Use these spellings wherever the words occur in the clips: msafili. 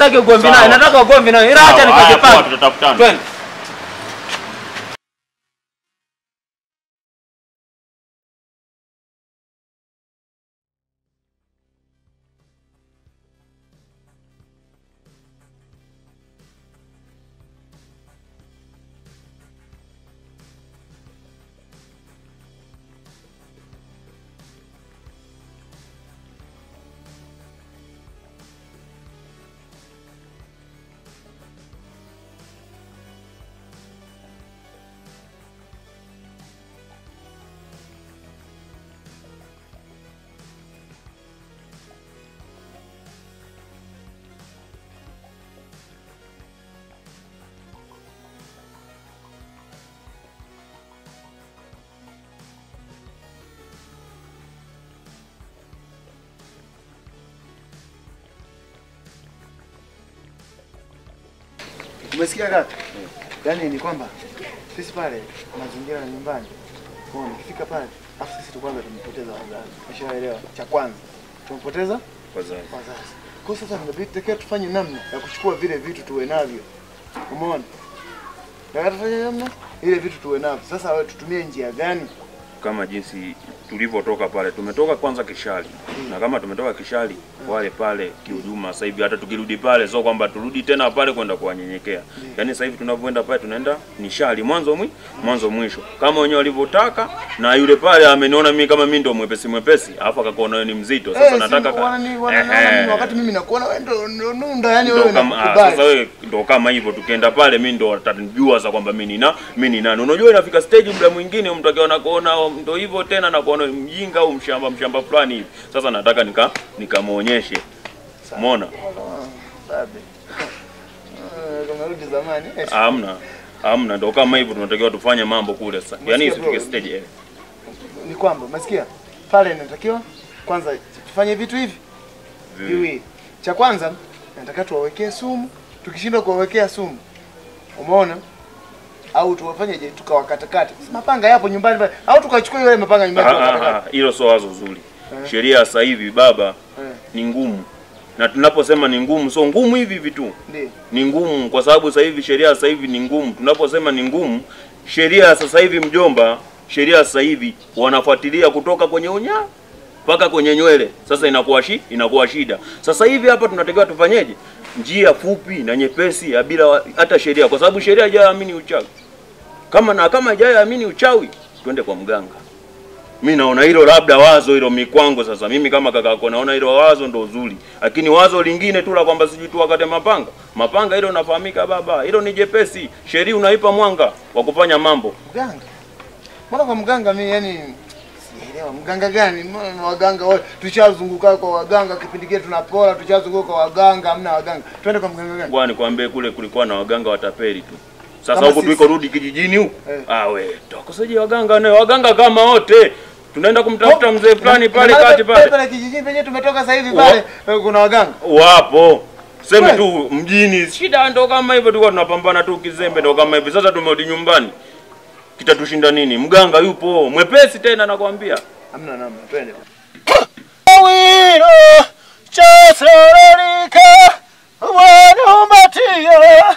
Sitaki ugomvi naye, nataka ugomvi naye. Ila acha nikajipange. Tutafutana. Umesikia kaka? Yaani ni kwamba sisi pale mazingira ya nyumbani. Kwa hiyo nikifika pale, afu sisi tukwanza tumepoteza wazazi. Umeshaelewa? Cha kwanza tumepoteza wazazi. Kwa hiyo sasa tunabidi tufanye namna ya kuchukua vile vitu tuwe navyo. Umeona? Na tufanye namna ile vitu tuwe navyo. Sasa wewe tutumie njia gani? Kama jinsi tulivyotoka pale, tumetoka kwanza Kishali. Na kama tumetoka Kishali wale pale kiujuma, sasa hivi hata tukirudi pale sio kwamba turudi tena pale kwenda kuwanyenyekea. Yaani sasa hivi tunavyoenda pale tunaenda nishali mwanzo mwisho. Kama wenyewe walivyotaka na yule pale ameniona mimi kama mimi ndo mwepesi, alafu akakuona wewe ni mzito. Sasa nataka wakati mimi nakuona wewe ndo nunda, yani wewe sasa wewe ndo kama hivyo tukienda pale mimi ndo atajua sasa kwamba mimi ni nani. Unajua inafika stage bila mwingine mtu akiona kuona ndo hivyo tena na kuona mjinga au mshamba fulani hivi. Sasa nataka nikamuonyeshe. Umeona? Sabe. Kama rudi zamani. Hamna ndio kama hivyo tunatakiwa tufanye mambo kule sasa. Yaani isifike stage ile. Ni kwamba umesikia? Pale inatakiwa kwanza tufanye vitu hivi. Hivi. Cha kwanza nataka tuwawekee sumu. Tukishinda kuwawekea sumu, umeona? Au tuwafanyeje tukawakatakata. Mapanga yapo nyumbani pale. Au tukachukua yale mapanga nyumbani tukawakatakata. Hilo sio wazo zuri. Sheria sasa hivi baba ni ngumu. Na tunaposema ni ngumu sio ngumu hivi vitu. Ni ngumu kwa sababu sasa hivi sheria sasa hivi ni ngumu. Tunaposema ni ngumu sheria sasa hivi mjomba, sheria sasa hivi wanafuatilia kutoka kwenye unya mpaka kwenye nywele. Sasa inakuwa shida. Sasa hivi hapa tunategewa tufanyeje? Njia fupi na nyepesi ya bila hata sheria, kwa sababu sheria haijaamini uchawi. Kama haijaamini uchawi, twende kwa mganga. Mimi naona hilo labda wazo hilo mikwango sasa. Mimi kama kaka yako naona hilo wazo ndo nzuri. Lakini wazo lingine tu la kwamba sijui tu wakate mapanga hilo unafahamika baba. Hilo ni jepesi. Sheria unaipa mwanga wa kufanya mambo. Mganga. Mbona kwa mganga mimi yani sielewa mganga gani? Waganga wote tushazunguka kwa waganga kipindi kile tunapora tushazunguka kwa waganga, hamna waganga. Twende kwa mganga gani? Bwana nikwambie kule kulikuwa na waganga watapeli tu. Sasa huko tuliko rudi kijijini huko. Ah wewe, tokosaje waganga nayo? Waganga kama wote. Tunaenda kumtafuta mzee fulani pale kati pale. Pale kijijini penyewe tumetoka sasa hivi pale kuna waganga. Wapo. Sema tu mjini. Shida ndo kama hivyo tulikuwa tunapambana tu kizembe ndo kama hivi. Sasa tumerudi nyumbani. Kitatushinda nini? Mganga yupo. Mwepesi tena nakwambia. Hamna namna. Twende. Wiro chaserika wanu matia.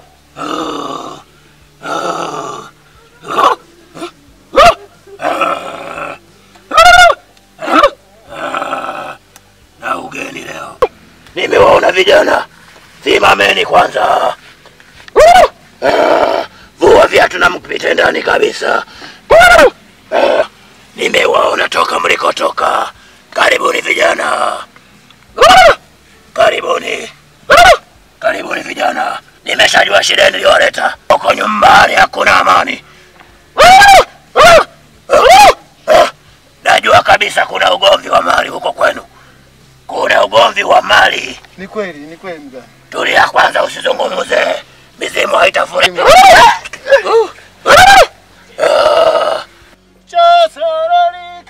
Na ugeni leo nimewaona vijana, simameni kwanza. Tunamkupita ndani kabisa. Nimewaona toka mlikotoka. Karibuni vijana. Karibuni. Karibuni vijana. Nimeshajua shida niliyoleta. Huko nyumbani hakuna amani. Najua kabisa kuna ugomvi wa mali huko kwenu. Kuna ugomvi wa mali. Ni kweli mganga. Tulia kwanza usizungumze. Mizimu haitafurika. Just a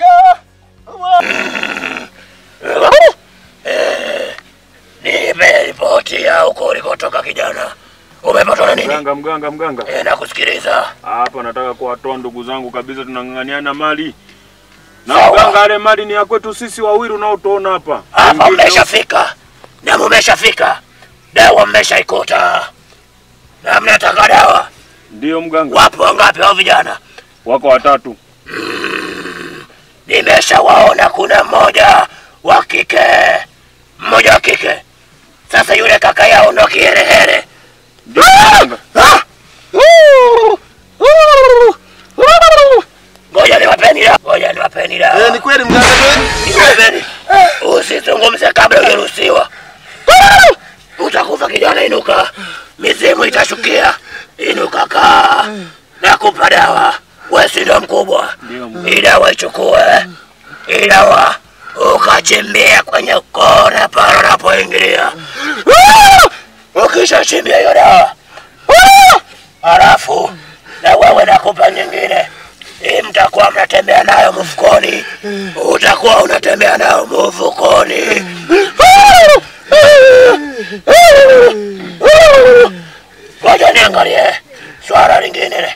Mganga. Nakusikiliza. Hapa nataka kuwatoa ndugu zangu kabisa, tunang'ang'aniana mali. Na mganga, ile mali ni ya kwetu sisi wawili unaotuona hapa. Hapa mmeshafika. Na mmeshafika. Dawa mmeshaikuta. Na mnataka dawa. Ndio mganga. Wapo wangapi hao vijana? Wako watatu. Nimeshawaona, kuna mmoja wa kike, mmoja wa kike. Sasa yule kaka yao ndo kiherehere. Ngoja niwapeni dawa. Ngoja niwapeni dawa. Ni kweli mganga kweli? Usizungumze kabla hujaruhusiwa. Utakufa kijana, inuka. Mizimu itashukia. Inuka kaka. Nakupa dawa. Wewe si ndo mkubwa. Hii dawa ichukue. Hii dawa ukachembea kwenye kona pale unapoingilia. Ukishachembea hiyo dawa, alafu na wewe nakupa nyingine. Hii mtakuwa mnatembea nayo mfukoni. Utakuwa unatembea nayo mfukoni. Ngoja niangalie swala lingine.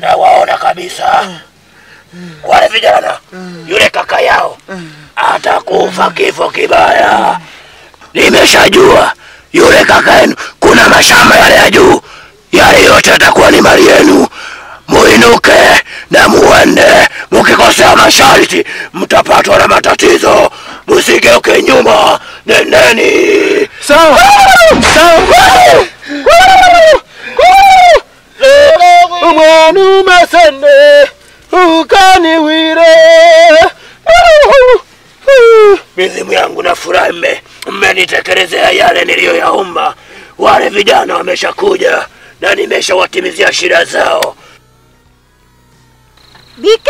Na waona kabisa wale vijana, yule kaka yao atakufa kifo kibaya. Nimeshajua yule kaka yenu, kuna mashamba yale ya juu yale yote atakuwa ni mali yenu. Muinuke na muende, mkikosea masharti mtapatwa na matatizo. Msigeuke nyuma, nendeni. Sawa sawa. Umanu masende ukaniwire. Mizimu yangu na furaha mmenitekelezea yale niliyoyaomba. Wale vijana wameshakuja na nimeshawatimizia shida zao. BK!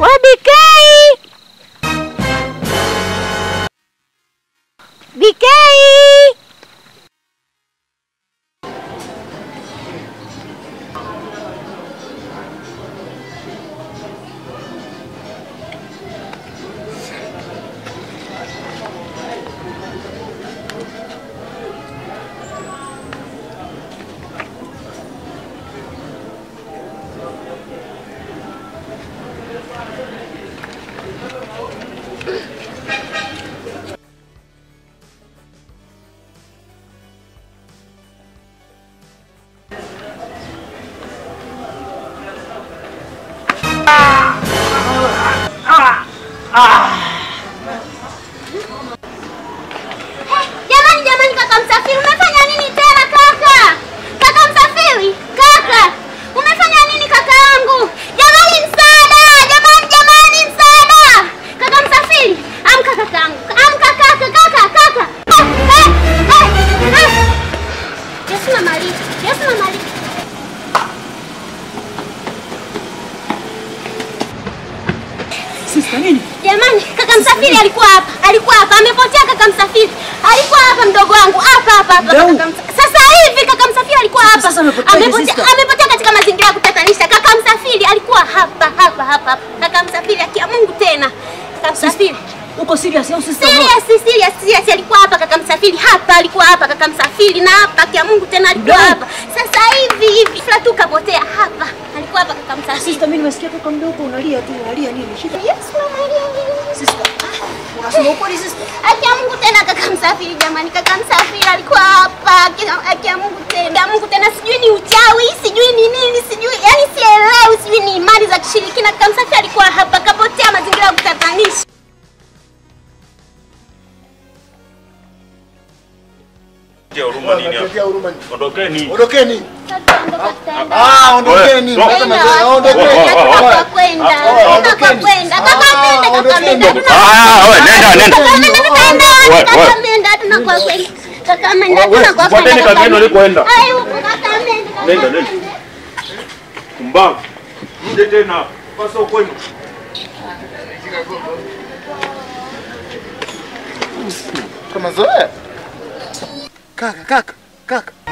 Wa BK! BK! Jamani, kaka Msafiri, umefanya nini tena kaka? Kaka Msafiri, kaka, umefanya nini kaka yangu? Jamani msaada, jamani msaada. Kaka Msafiri, amka kaka yangu. Amka kaka. Yesu mama. Jamani, kaka Msafiri alikuwa hapa, amepotea kaka Msafiri. Alikuwa hapa mdogo wangu, hapa. Sasa hivi kaka Msafiri alikuwa hapa. Amepotea katika mazingira ya kutatanisha. Kaka Msafiri alikuwa hapa. Kaka Msafiri akia Mungu tena. Kaka Msafiri, uko serious au sister? Serious, alikuwa hapa kaka Msafiri. Alikuwa hapa kaka Msafiri, na hapa akia Mungu tena alikuwa hapa. Sasa hivi tu kapotea hapa. Alikuwa hapa kaka Msafiri. Sister, mimi nimesikia kaka mdogo unalia tu, unalia nini? Shida. Yes, mama alia. Sister, unasema uko ni sister? Akia Mungu tena kaka Msafiri, jamani, kaka Msafiri alikuwa hapa. Akia Mungu tena. Akia Mungu tena, sijui ni uchawi, sijui ni nini, sijui. Yaani sielewi, sijui ni imani za kishirikina. Kaka Msafiri alikuwa hapa, kapotea mazingira ya kutatanisha. Ondokeni. Ondokeni. Kaka,